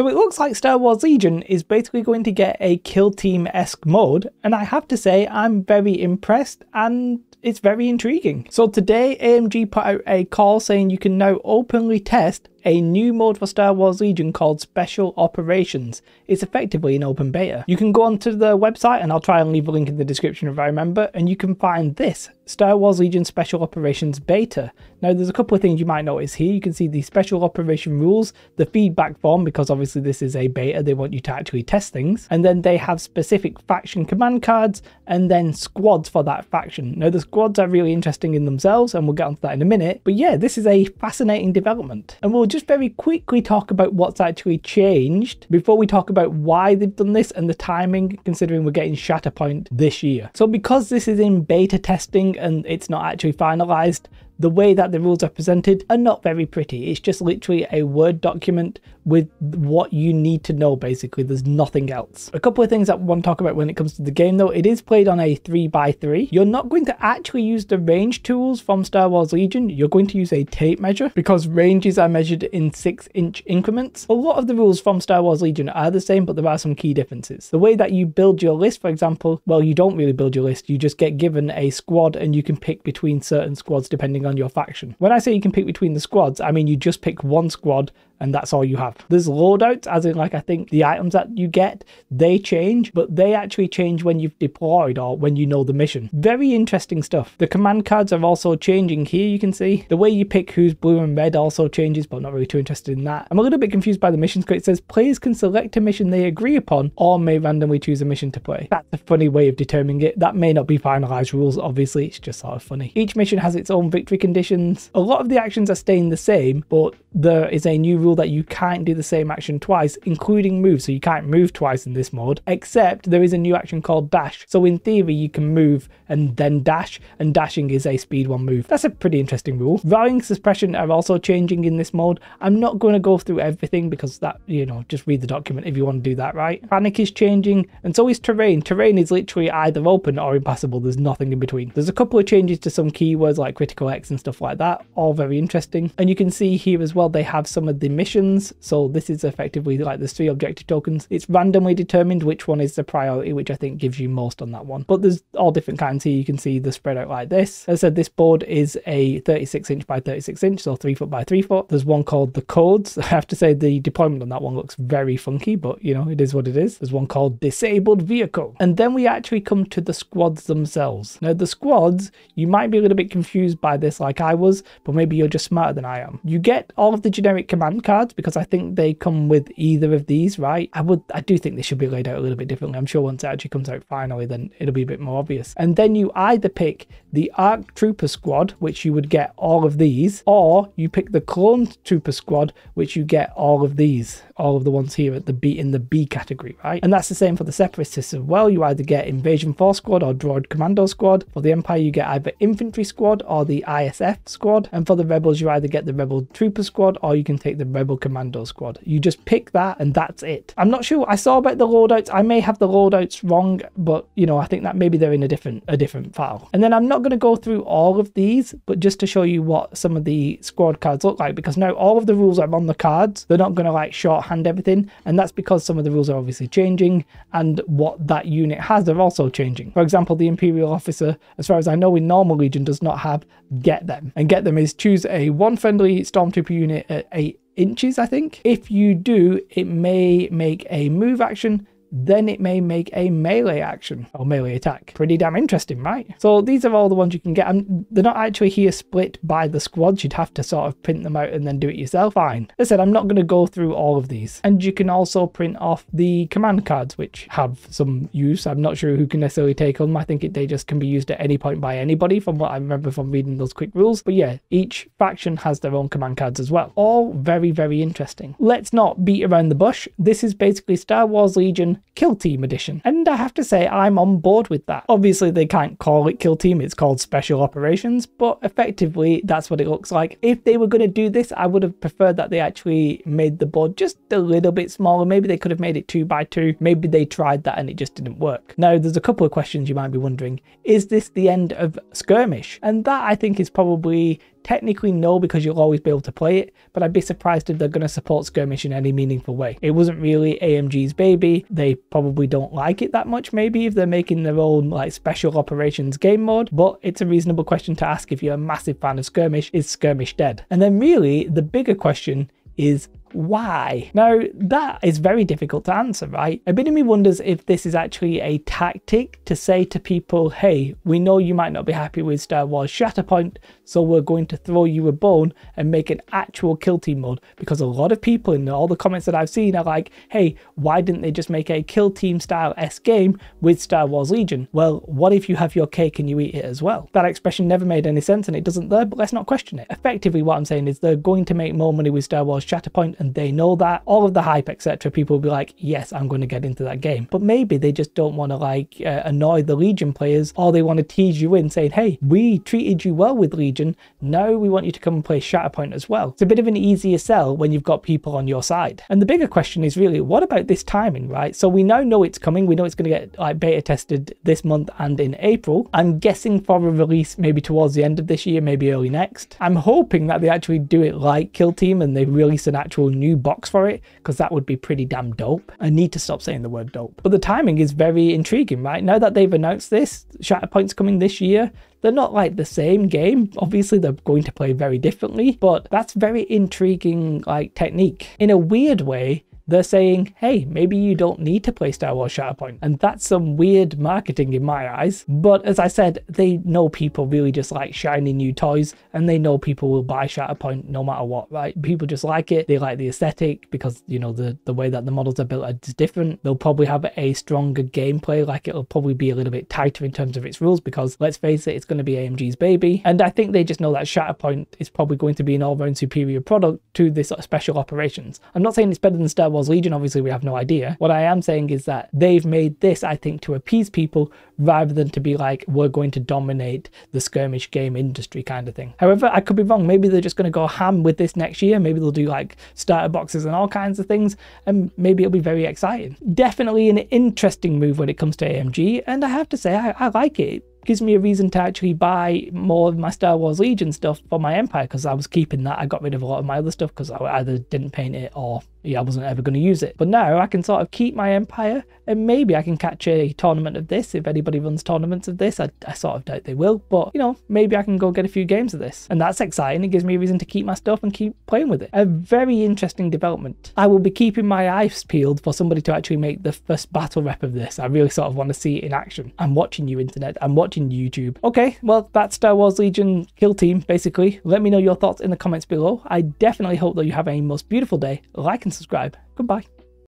So it looks like Star Wars Legion is basically going to get a Kill Team-esque mode, and I have to say I'm very impressed and it's very intriguing. So today AMG put out a call saying you can now openly test a new mode for Star Wars Legion called Special Operations. It's effectively an open beta. You can go onto the website, and I'll try and leave a link in the description if I remember, and you can find this Star Wars Legion Special Operations Beta. Now there's a couple of things you might notice here. You can see the special operation rules, the feedback form, because obviously this is a beta, they want you to actually test things, and then they have specific faction command cards and then squads for that faction. Now the squads are really interesting in themselves and we'll get onto that in a minute, but yeah, this is a fascinating development. And we'll just very quickly talk about what's actually changed before we talk about why they've done this and the timing, considering we're getting Shatterpoint this year. So because this is in beta testing and it's not actually finalized, the way that the rules are presented are not very pretty. It's just literally a Word document with what you need to know, basically. There's nothing else. A couple of things I want to talk about when it comes to the game, though. It is played on a 3x3. You're not going to actually use the range tools from Star Wars Legion. You're going to use a tape measure because ranges are measured in 6-inch increments. A lot of the rules from Star Wars Legion are the same, but there are some key differences. The way that you build your list, for example, well, you don't really build your list. You just get given a squad and you can pick between certain squads depending on your faction. When I say you can pick between the squads, I mean you just pick one squad and that's all you have. There's loadouts, as in, like, I think the items that you get, they change, but they actually change when you've deployed or when you know the mission. Very interesting stuff. The command cards are also changing here, you can see. The way you pick who's blue and red also changes, but I'm not really too interested in that. I'm a little bit confused by the missions because it says players can select a mission they agree upon or may randomly choose a mission to play. That's a funny way of determining it. That may not be finalized rules, obviously, it's just sort of funny. Each mission has its own victory conditions. A lot of the actions are staying the same, but there is a new rule that you can't do the same action twice, including move. So you can't move twice in this mode, except there is a new action called dash. So in theory you can move and then dash, and dashing is a speed 1 move. That's a pretty interesting rule. Rallying suppression are also changing in this mode. I'm not going to go through everything because that, you know, just read the document if you want to do that, right? Panic is changing, and so is terrain. Terrain is literally either open or impassable. There's nothing in between. There's a couple of changes to some keywords like critical X and stuff like that. All very interesting. And you can see here as well they have some of the missions. So this is effectively like there's 3 objective tokens. It's randomly determined which one is the priority, which I think gives you most on that one. But there's all different kinds here. You can see the spread out like this. As I said, this board is a 36" by 36", so 3 foot by 3 foot. There's one called the codes. I have to say the deployment on that one looks very funky, but you know, it is what it is. There's one called disabled vehicle. And then we actually come to the squads themselves. Now the squads, you might be a little bit confused by this like I was, but maybe you're just smarter than I am. You get all of the generic command cards because I think they come with either of these, right? I do think they should be laid out a little bit differently. I'm sure once it actually comes out finally, then it'll be a bit more obvious. And then you either pick the Arc Trooper squad, which you would get all of these, or you pick the Clone Trooper squad, which you get all of these, all of the ones here at the B, in the B category, right? And that's the same for the Separatists as well. You either get Invasion Force squad or Droid Commando squad. For the Empire, you get either Infantry squad or the ISF squad. And for the Rebels, you either get the Rebel Trooper squad or you can take the Rebel Commando squad. You just pick that and that's it. I'm not sure. I saw about the loadouts. I may have the loadouts wrong, but you know, I think that maybe they're in a different file. And then I'm not going to go through all of these, but just to show you what some of the squad cards look like, because now all of the rules are on the cards. They're not going to like shorthand everything, and that's because some of the rules are obviously changing and what that unit has are also changing. For example, the Imperial officer, as far as I know, in normal Legion does not have get them, and get them is choose a 1 friendly Stormtrooper unit at 8 inches, I think. If you do, it may make a move action, then it may make a melee action or melee attack. Pretty damn interesting, right? So these are all the ones you can get. They're not actually here split by the squads. You'd have to sort of print them out and then do it yourself. Fine. As I said, I'm not going to go through all of these. And you can also print off the command cards, which have some use. I'm not sure who can necessarily take them. I think they just can be used at any point by anybody from what I remember from reading those quick rules. But yeah, each faction has their own command cards as well. All very, very interesting. Let's not beat around the bush. This is basically Star Wars Legion Kill Team edition, and I have to say I'm on board with that. Obviously they can't call it Kill Team, it's called Special Operations, but effectively that's what it looks like. If they were going to do this, I would have preferred that they actually made the board just a little bit smaller. Maybe they could have made it 2x2. Maybe they tried that and it just didn't work. Now there's a couple of questions you might be wondering. Is this the end of skirmish? And that I think is probably Technically no, because you'll always be able to play it, but I'd be surprised if they're going to support skirmish in any meaningful way. It wasn't really AMG's baby. They probably don't like it that much, maybe, if they're making their own like special operations game mode, but it's a reasonable question to ask if you're a massive fan of skirmish. Is skirmish dead? And then really the bigger question is why? Now that is very difficult to answer, right? A bit of me wonders if this is actually a tactic to say to people, hey, we know you might not be happy with Star Wars Shatterpoint, so we're going to throw you a bone and make an actual kill team mode. Because a lot of people in all the comments that I've seen are like, hey, why didn't they just make a kill team style S game with Star Wars Legion? Well, what if you have your cake and you eat it as well? That expression never made any sense and it doesn't there, but let's not question it. Effectively what I'm saying is they're going to make more money with Star Wars Shatterpoint, and they know that. All of the hype, etc. People will be like, yes, I'm going to get into that game. But maybe they just don't want to like annoy the Legion players, or they want to tease you in saying, hey, we treated you well with Legion, now we want you to come and play Shatterpoint as well. It's a bit of an easier sell when you've got people on your side. And the bigger question is really, what about this timing, right? So we now know it's coming. We know it's going to get like beta tested this month and in April. I'm guessing for a release maybe towards the end of this year, maybe early next. I'm hoping that they actually do it like Kill Team and they release an actual new box for it, because that would be pretty damn dope. I need to stop saying the word dope. But the timing is very intriguing, right? Now that they've announced this, Shatterpoint's coming this year. They're not like the same game. Obviously, they're going to play very differently, but that's very intriguing like technique. In a weird way, they're saying, hey, maybe you don't need to play Star Wars Shatterpoint. And that's some weird marketing in my eyes. But as I said, they know people really just like shiny new toys, and they know people will buy Shatterpoint no matter what, right? People just like it. They like the aesthetic because, you know, the way that the models are built is different. They'll probably have a stronger gameplay. Like it'll probably be a little bit tighter in terms of its rules because, let's face it, it's going to be AMG's baby. And I think they just know that Shatterpoint is probably going to be an all-round superior product to this special operations. I'm not saying it's better than Star Wars Legion, obviously we have no idea. What I am saying is that they've made this, I think, to appease people rather than to be like, we're going to dominate the skirmish game industry kind of thing. However, I could be wrong. Maybe they're just going to go ham with this next year. Maybe they'll do like starter boxes and all kinds of things, and maybe it'll be very exciting. Definitely an interesting move when it comes to AMG, and I have to say I like it. Gives me a reason to actually buy more of my Star Wars Legion stuff for my Empire, because I was keeping that. I got rid of a lot of my other stuff because I either didn't paint it or I wasn't ever going to use it. But now I can sort of keep my Empire, and maybe I can catch a tournament of this. If anybody runs tournaments of this, I sort of doubt they will, but you know, maybe I can go get a few games of this, and that's exciting. It gives me a reason to keep my stuff and keep playing with it. A very interesting development. I will be keeping my eyes peeled for somebody to actually make the first battle rep of this. I really sort of want to see it in action. I'm watching you, internet. I'm watching YouTube. Okay, well, that's Star Wars Legion Kill Team, basically. Let me know your thoughts in the comments below. I definitely hope that you have a most beautiful day. Like and subscribe. Goodbye.